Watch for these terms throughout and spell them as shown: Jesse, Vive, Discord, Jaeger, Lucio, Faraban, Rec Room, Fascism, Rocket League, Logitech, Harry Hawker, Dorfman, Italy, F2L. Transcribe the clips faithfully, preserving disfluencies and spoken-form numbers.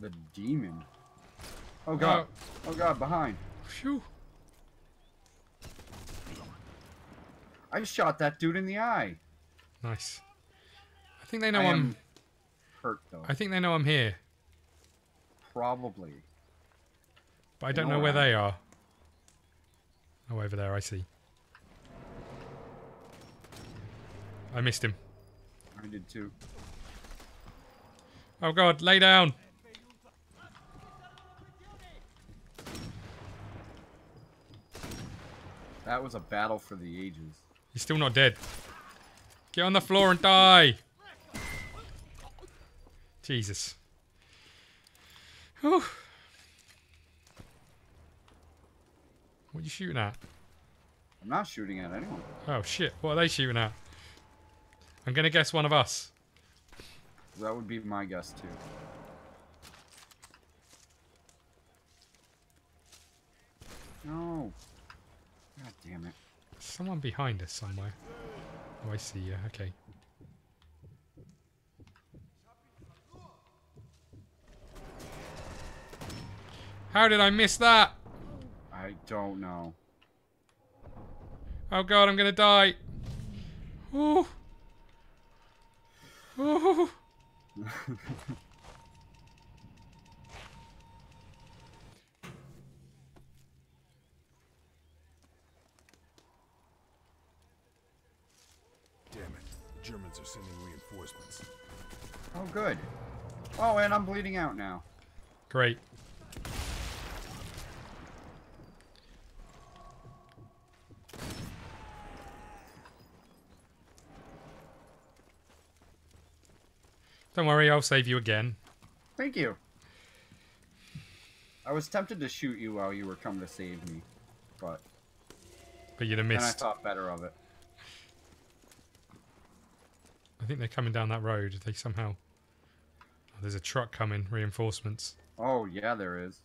The demon. Oh god. Uh, oh god, behind. Phew. I just shot that dude in the eye. Nice. I think they know I I'm... hurt, though. I think they know I'm here. Probably. But I don't know, know where I'm... they are. Oh, over there, I see. I missed him. I did too. Oh god, lay down! That was a battle for the ages. He's still not dead. Get on the floor and die! Jesus. Whew. What are you shooting at? I'm not shooting at anyone. Oh shit, what are they shooting at? I'm gonna guess one of us. That would be my guess too. No. God damn it. Someone behind us somewhere. Oh, I see you. Okay. How did I miss that? I don't know. Oh god, I'm gonna die. Ooh. Ooh. Damn it. Germans are sending reinforcements. Oh good. Oh, and I'm bleeding out now. Great. Don't worry, I'll save you again. Thank you. I was tempted to shoot you while you were coming to save me, but... But you'd have missed. And I thought better of it. I think they're coming down that road. They somehow... Oh, there's a truck coming. Reinforcements. Oh, yeah, there is.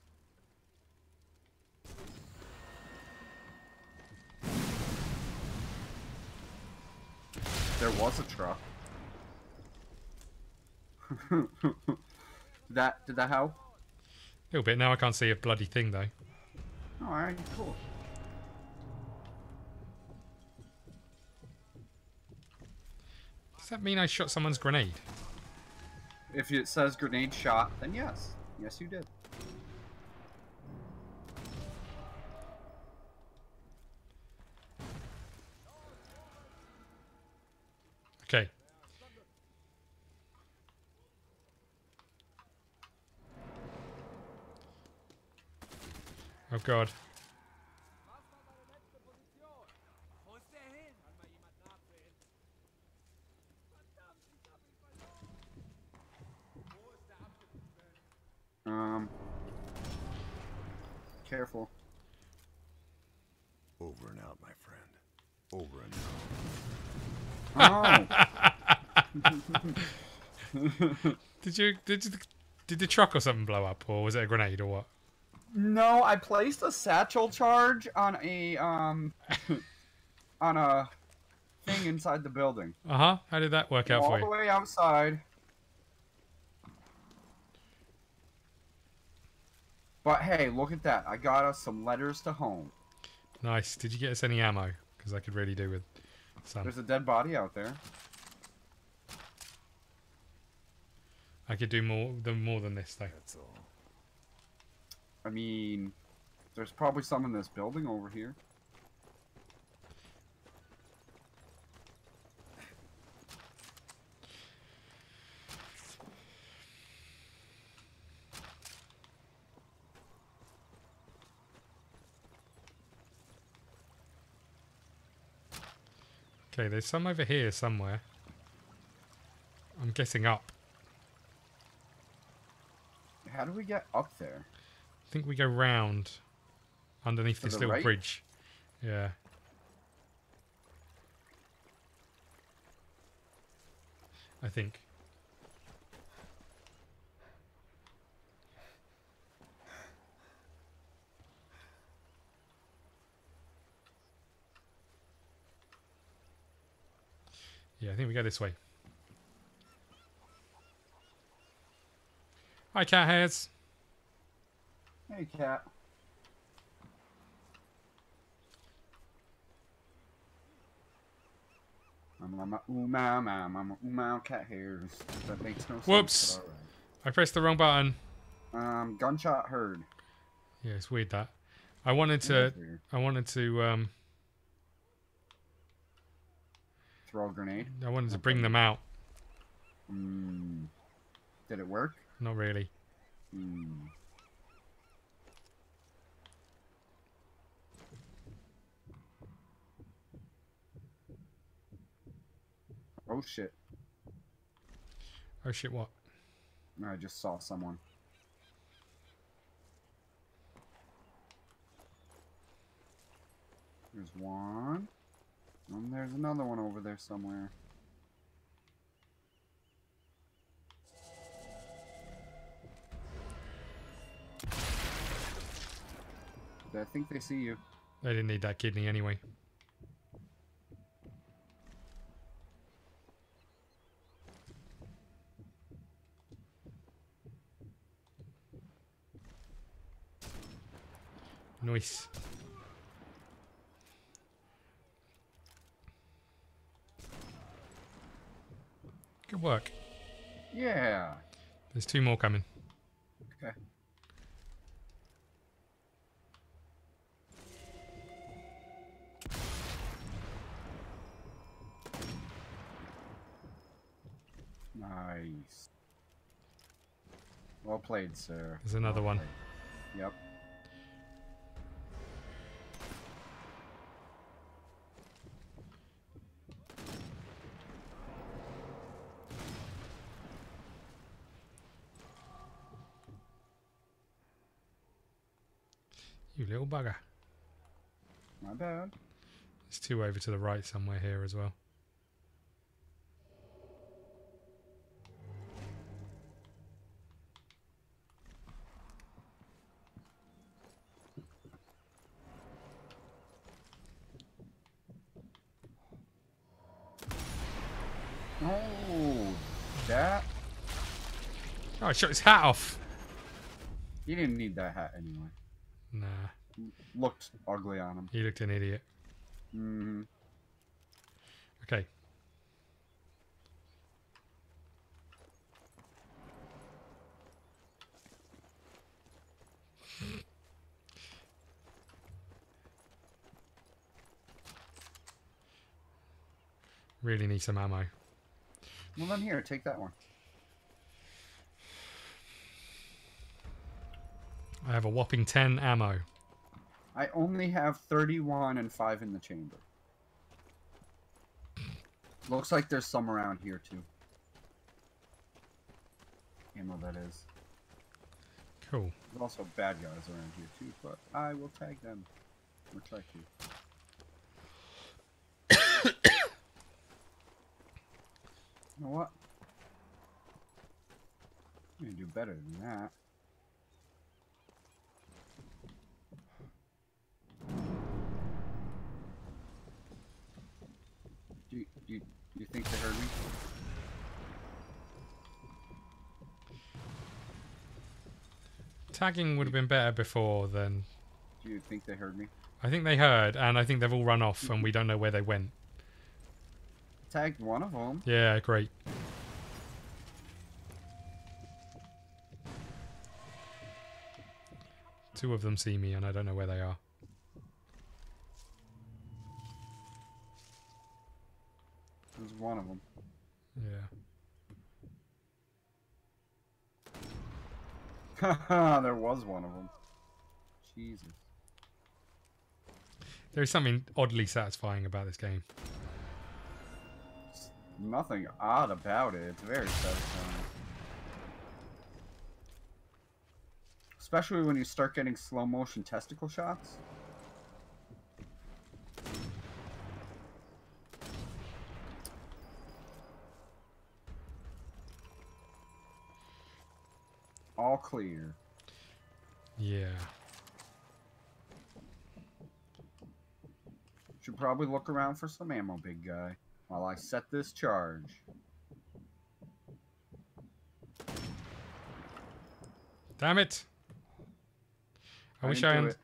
There was a truck. did that did that help? A little bit. Now I can't see a bloody thing though. Alright, cool. Does that mean I shot someone's grenade? If it says grenade shot, then yes. Yes you did. Okay. Oh god. Um. Careful. Over and out, my friend. Over and out. Oh. did you did you, did the truck or something blow up, or was it a grenade or what? No, I placed a satchel charge on a um on a thing inside the building. Uh huh. How did that work out for you? All the way outside. But hey, look at that! I got us some letters to home. Nice. Did you get us any ammo? Because I could really do with some. There's a dead body out there. I could do more than more than this though. That's all. I mean, there's probably some in this building over here. Okay, there's some over here somewhere. I'm guessing up. How do we get up there? I think we go round underneath this little bridge. Yeah. I think. Yeah, I think we go this way. Hi, Cat Hairs. Hey, Cat. Mama, ooh, mama, mama, ooh, mama, Cat Hairs. That makes no sense. Whoops. Right. I pressed the wrong button. Um, gunshot heard. Yeah, it's weird that. I wanted to. I wanted to. Um, Throw a grenade. I wanted to bring them out. Mm. Did it work? Not really. Mm. Oh shit. Oh shit, what? I just saw someone. There's one. And there's another one over there somewhere. I think they see you. They didn't need that kidney anyway. Nice. Good work. Yeah. There's two more coming. Okay. Nice. Well played, sir. There's another well one. Yep. You little bugger. My bad. There's two over to the right somewhere here as well. Oh, I shot his hat off. He didn't need that hat anyway. Nah. Looked ugly on him. He looked an idiot. Mm-hmm. Okay. Really need some ammo. Well, then here, take that one. I have a whopping ten ammo. I only have thirty-one and five in the chamber. Looks like there's some around here too. Ammo that is. Cool. There's also bad guys around here too, but I will tag them. Or try to. You know what? I'm gonna do better than that. You, you, you think they heard me? Tagging would have been better before then. Do you think they heard me? I think they heard, and I think they've all run off, and we don't know where they went. Tagged one of them. Yeah, great. Two of them see me, and I don't know where they are. There's one of them. Yeah. Haha, there was one of them. Jesus. There's something oddly satisfying about this game. There's nothing odd about it. It's very satisfying. Especially when you start getting slow motion testicle shots. All clear. Yeah. Should probably look around for some ammo, big guy, while I set this charge. Damn it! I, I wish I. It.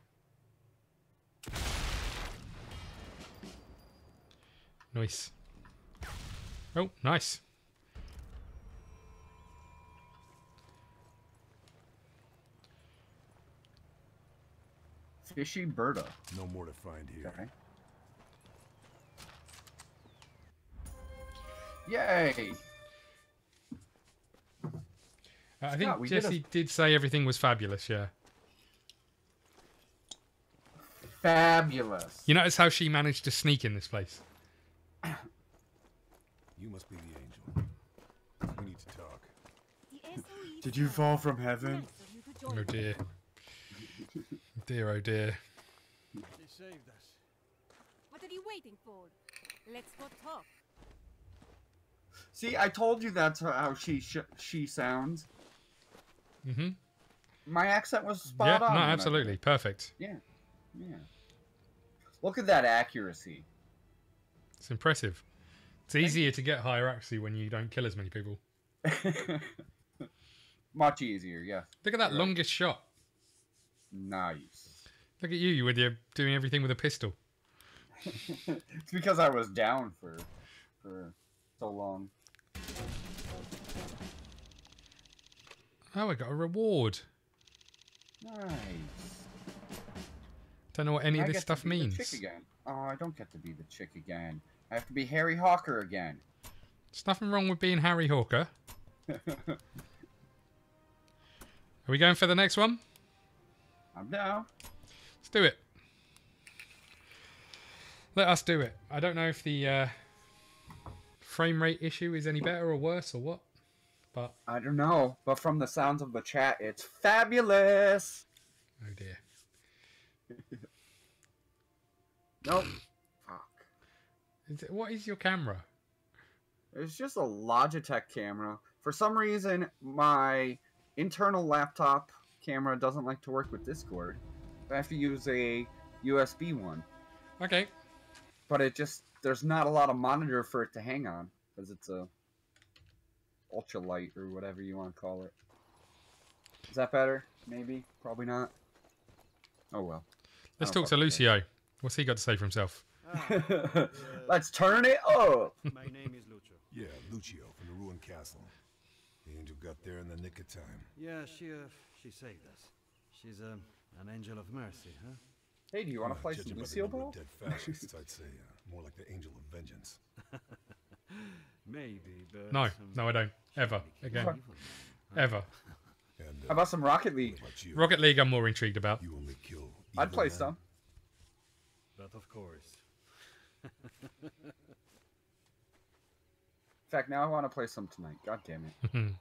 Nice. Oh, nice. Fishy Berta. No more to find here. Okay. Yay! Uh, I think yeah, Jesse did, did say everything was fabulous, yeah. Fabulous. You notice how she managed to sneak in this place? You must be the angel. We need to talk. Did you fall from heaven? Oh dear. Dear, oh dear. They saved us. What are you waiting for? Let's go talk. See, I told you that's how she sh she sounds. Mm-hmm. My accent was spot yeah, on. Yeah, no, absolutely. Perfect. Yeah. Yeah. Look at that accuracy. It's impressive. It's easier to get higher accuracy when you don't kill as many people. Much easier, yeah. Look at that right. longest shot. Nice. Look at you, you were doing everything with a pistol. It's because I was down for for so long. Oh, I got a reward. Nice. Don't know what any I of this stuff means. Chick again. Oh, I don't get to be the chick again. I have to be Harry Hawker again. There's nothing wrong with being Harry Hawker. Are we going for the next one? I'm down. Let's do it. Let us do it. I don't know if the uh, frame rate issue is any better or worse or what. But I don't know. But from the sounds of the chat, it's fabulous. Oh, dear. Nope. What is your camera? It's just a Logitech camera. For some reason, my internal laptop camera doesn't like to work with Discord. I have to use a U S B one. Okay. But it just, there's not a lot of monitor for it to hang on. Because it's a ultralight or whatever you want to call it. Is that better? Maybe. Probably not. Oh, well. Let's talk to Lucio. That. What's he got to say for himself? Let's turn it up. My name is Lucio. Yeah, Lucio from the ruined castle. The angel got there in the nick of time. Yeah, she uh, she saved us. She's um, an angel of mercy, huh? Hey, do you want to play some Lucio ball? Dead fascists, I'd say uh, more like the angel of vengeance. Maybe, but no, no, I don't ever again, ever. And, uh, How about some Rocket League? Rocket League, I'm more intrigued about. You only kill. I'd play man. some. But of course. In fact, now I want to play some tonight. God damn it!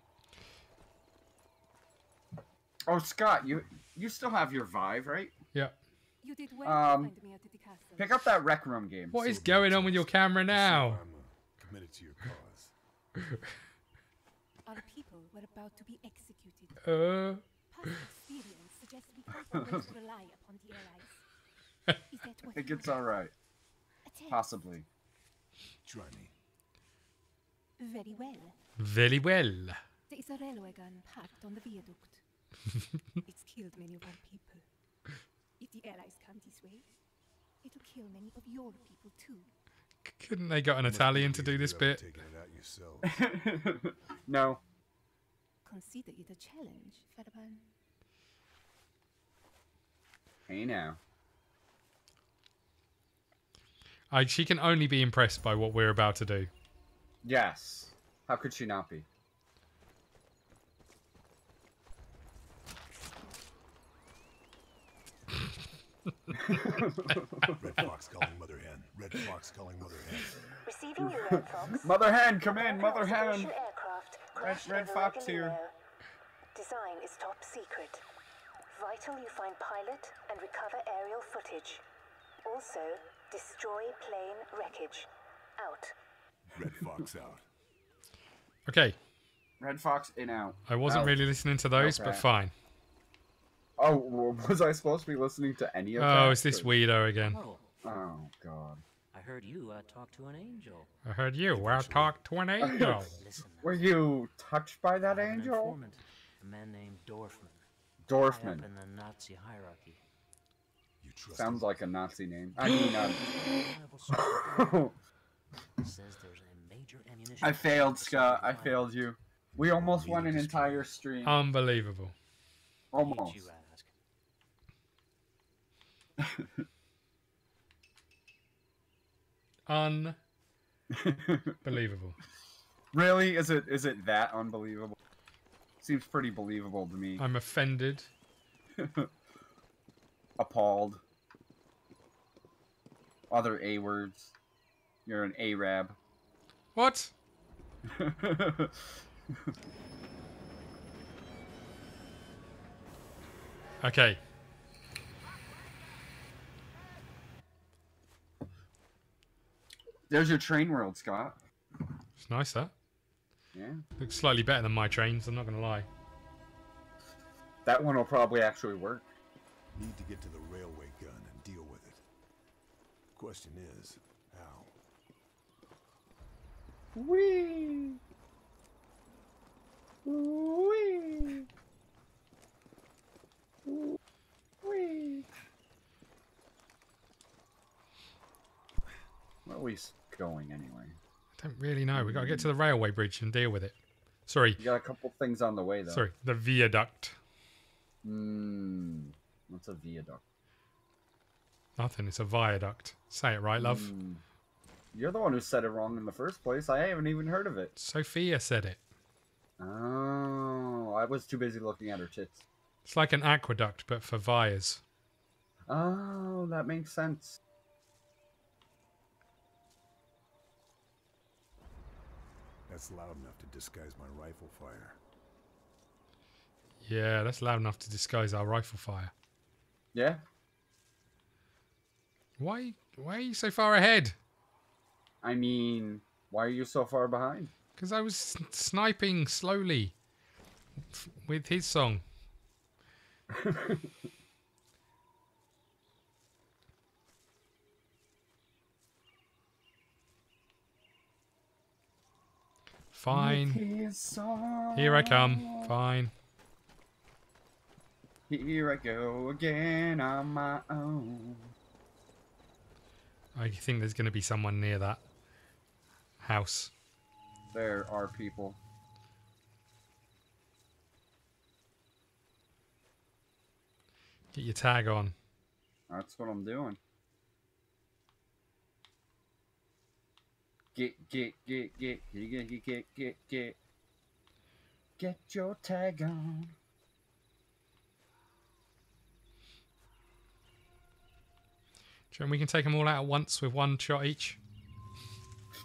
Oh, Scott, you you still have your Vive, right? Yeah. You did well um, to find me at the castle. Pick up that Rec Room game. What so is going on with your camera now? I'm uh, committed to your cause. Our people were about to be executed. Uh. Past experience suggests we can't always rely upon the allies. Is that what I think it's all right. Possibly. Try me. Very well. Very well. There is a railway gun parked on the viaduct. It's killed many of our people. If the allies come this way, it'll kill many of your people too. C couldn't they got an Italian to do this bit? No. Consider it a challenge, Faraban. Hey now. I, she can only be impressed by what we're about to do. Yes. How could she not be? Red fox calling mother hen. Red fox calling mother hen. Receiving you, red fox. Mother hen, come in, mother hen. Red, red fox here. Design is top secret. Vital you find pilot and recover aerial footage. Also... destroy plane wreckage. Out. Red fox out. Okay. Red fox in out. I wasn't out. really listening to those, okay. but fine. Oh, was I supposed to be listening to any of that? Oh, it's this or... weirdo again. Oh. Oh, God. I heard you uh, talk to an angel. I heard you uh, talk to an angel. Were you touched by that angel? A man named Dorfman. Dorfman. In the Nazi hierarchy. You trust Sounds him. like a Nazi name. I mean, um... says there's a major ammunition. I failed, Scott. I failed you. We almost won an entire stream. Unbelievable. Almost. You ask. Unbelievable. Really? Is it? Is it that unbelievable? Seems pretty believable to me. I'm offended. Appalled. Other A words. You're an Arab. What? Okay. There's your train world, Scott. It's nice, that. Yeah. Looks slightly better than my trains, I'm not going to lie. That one will probably actually work. Need to get to the railway gun and deal with it. Question is, how? Whee! Whee! Whee! Where are we going anyway? I don't really know. We've got to get to the railway bridge and deal with it. Sorry. You got a couple things on the way, though. Sorry, the viaduct. Mm, what's a viaduct? Nothing, it's a viaduct. Say it right, love. Mm. You're the one who said it wrong in the first place. I haven't even heard of it. Sophia said it. Oh, I was too busy looking at her tits. It's like an aqueduct, but for vias. Oh, that makes sense. That's loud enough to disguise my rifle fire. Yeah, that's loud enough to disguise our rifle fire. Yeah. Why, why are you so far ahead? I mean, why are you so far behind? Because I was sniping slowly with his song. Fine. Here I come. Fine. Here I go again on my own. I think there's going to be someone near that house. There are people. Get your tag on. That's what I'm doing. Get, get, get, get, get, get, get, get, get. Get your tag on. Do you reckon we can take them all out at once with one shot each?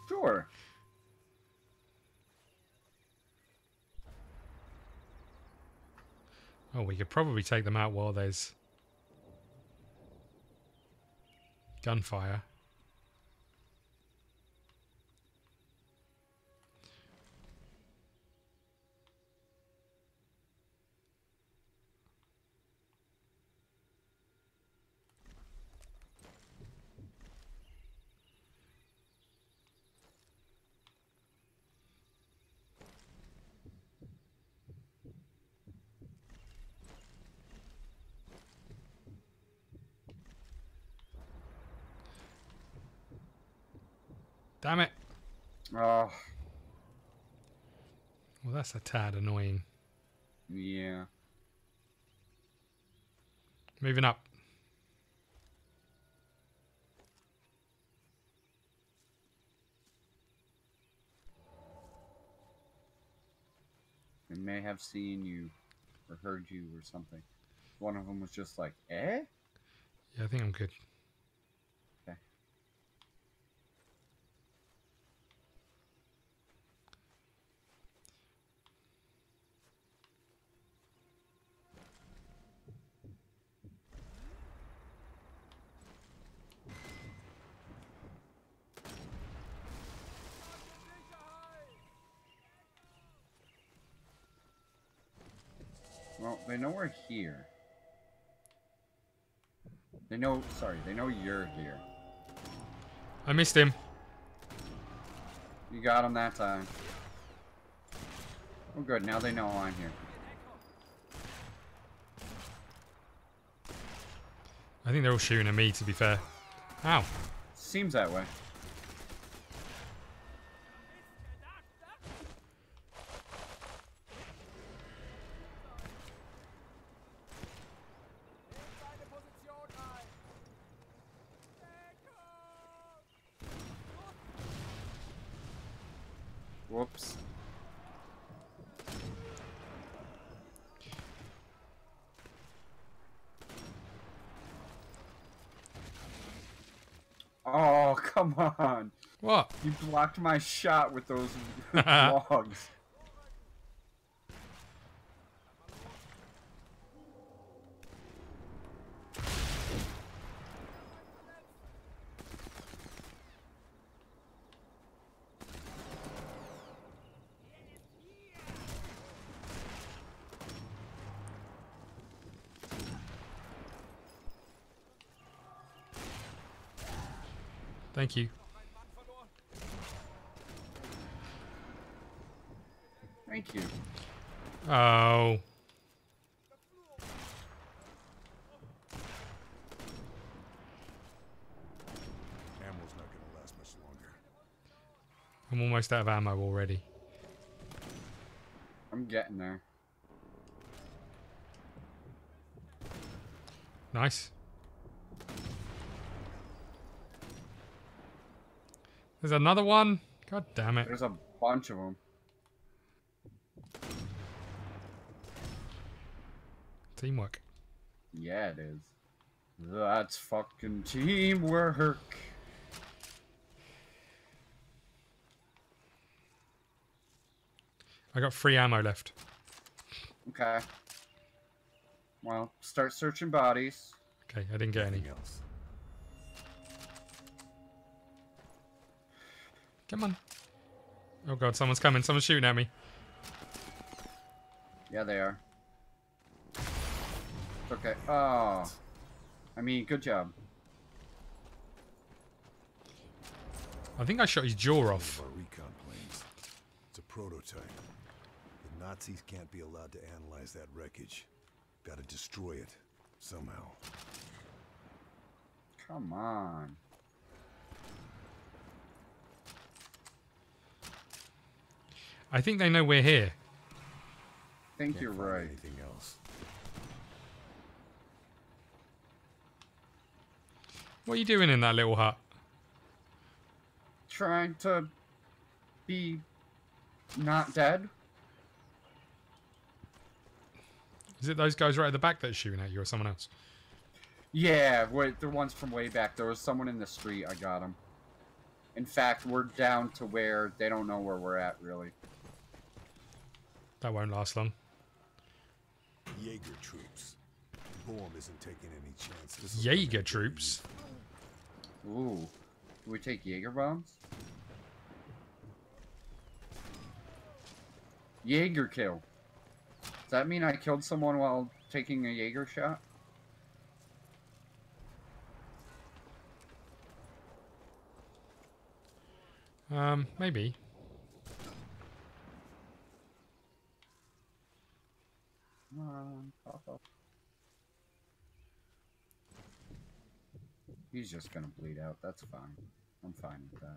Sure. Oh, we could probably take them out while there's gunfire. Damn it. Oh. Well, that's a tad annoying. Yeah. Moving up. They may have seen you or heard you or something. One of them was just like, eh? Yeah, I think I'm good. Well, they know we're here. They know, sorry, they know you're here. I missed him. You got him that time. Oh good, now they know I'm here. I think they're all shooting at me, to be fair. Ow. Seems that way. Whoops. Oh, come on. What? You blocked my shot with those logs. Thank you. Thank you. Oh. Ammo's not going to last much longer. I'm almost out of ammo already. I'm getting there. Nice. There's another one. God damn it. There's a bunch of them. Teamwork. Yeah, it is. That's fucking teamwork. I got free ammo left. Okay. Well, start searching bodies. Okay, I didn't get anything else. Come on. Oh god, someone's coming. Someone's shooting at me. Yeah, they are. Okay. Oh. I mean, good job. I think I shot his jaw off. Recon planes. It's a prototype. The Nazis can't be allowed to analyze that wreckage. Gotta destroy it. Somehow. Come on. I think they know we're here. I think you're right. Anything else? What are you doing in that little hut? Trying to be not dead. Is it those guys right at the back that are shooting at you or someone else? Yeah, wait, the ones from way back. There was someone in the street. I got him. In fact, we're down to where they don't know where we're at, really. That won't last long. Jaeger troops. Boom isn't taking any chances. Jaeger troops. Ooh, do we take Jaeger bombs? Jaeger kill. Does that mean I killed someone while taking a Jaeger shot? Um, maybe. Come on, pop up. He's just gonna bleed out. That's fine. I'm fine with that.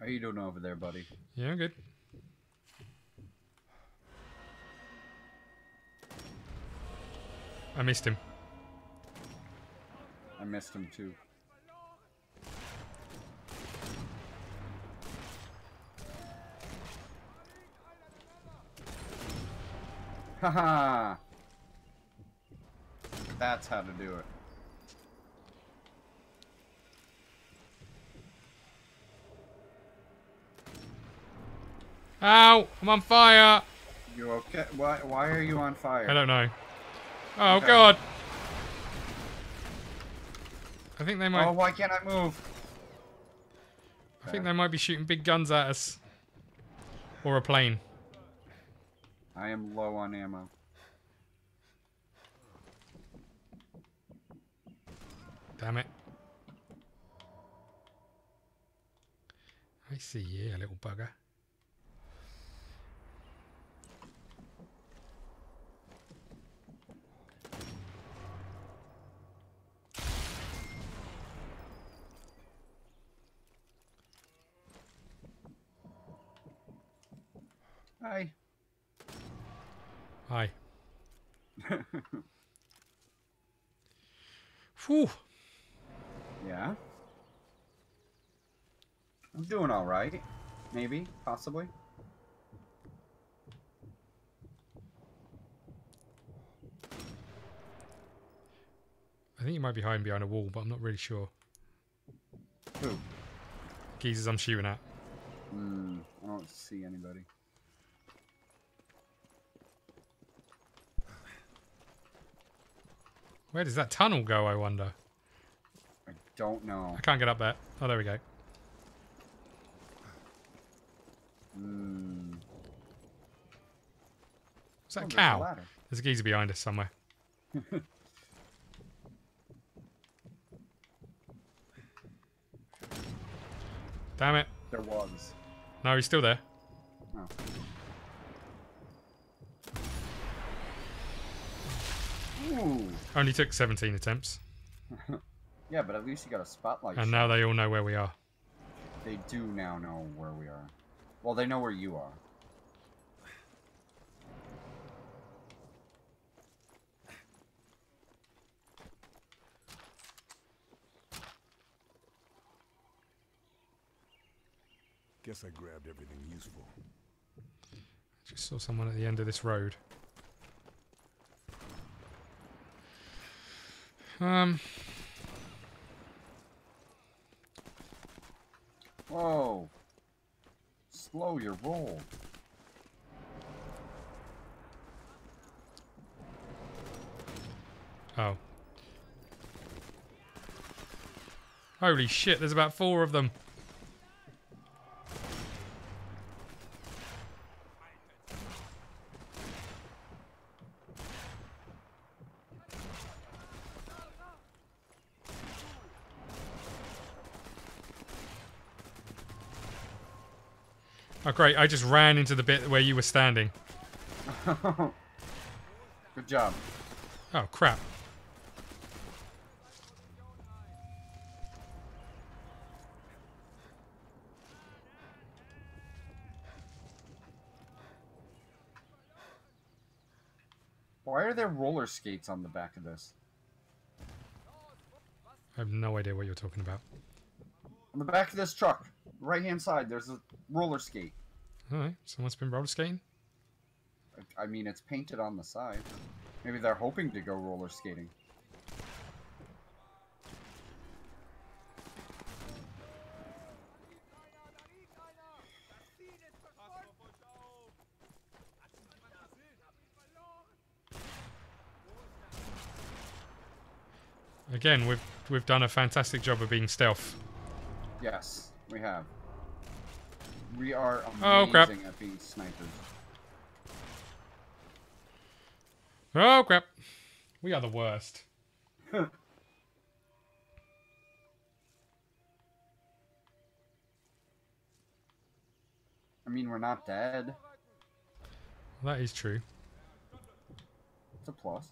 How you doing over there, buddy? Yeah, I'm good. I missed him. I missed him too. Haha! That's how to do it. Ow! I'm on fire! You okay? Why, why are you on fire? I don't know. Oh okay. God! I think they might... Oh, why can't I move? I okay. think they might be shooting big guns at us. Or a plane. I am low on ammo. Damn it. I see you, yeah, little bugger. Hi. Hi. Whew. Yeah. I'm doing all right. Maybe, possibly. I think you might be hiding behind a wall, but I'm not really sure. Who? Geezers I'm shooting at. Hmm, I don't see anybody. Where does that tunnel go, I wonder? I don't know. I can't get up there. Oh, there we go. Mm. Is that oh, a cow? There's a, there's a geezer behind us somewhere. Damn it. There was. No, he's still there. Oh. Ooh. Only took seventeen attempts. Yeah, but at least you got a spotlight. And shot. Now they all know where we are. They do now know where we are. Well, they know where you are. Guess I grabbed everything useful. Just saw someone at the end of this road. Um. Whoa. Slow your roll. Oh. Holy shit, there's about four of them. Oh great, I just ran into the bit where you were standing. Good job. Oh crap. Why are there roller skates on the back of this? I have no idea what you're talking about. On the back of this truck. Right hand side, there's a roller skate. Alright, someone's been roller skating? I mean, it's painted on the side. Maybe they're hoping to go roller skating. Again, we've we've done a fantastic job of being stealth. Yes. We have. We are amazing oh, crap. at being snipers. Oh crap! We are the worst. I mean, we're not dead. Well, that is true. It's a plus.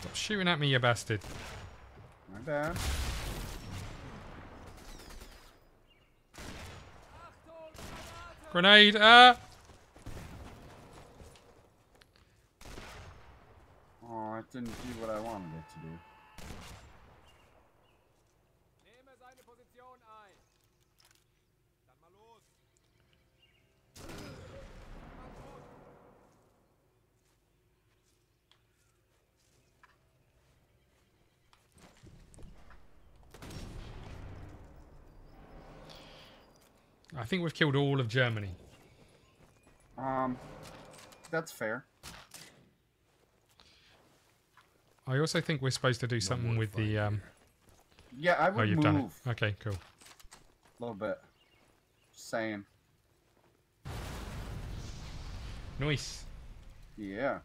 Stop shooting at me, you bastard. My bad. Grenade! Ah! Oh, I didn't do what I wanted it to do. I think we've killed all of Germany. Um, that's fair. I also think we're supposed to do something with the... Um... Yeah, I would oh, you've move. Done it. Okay, cool. A little bit. Just saying. Nice. Yeah.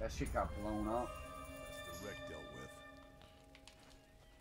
That shit got blown up. It's the wreck dealt with.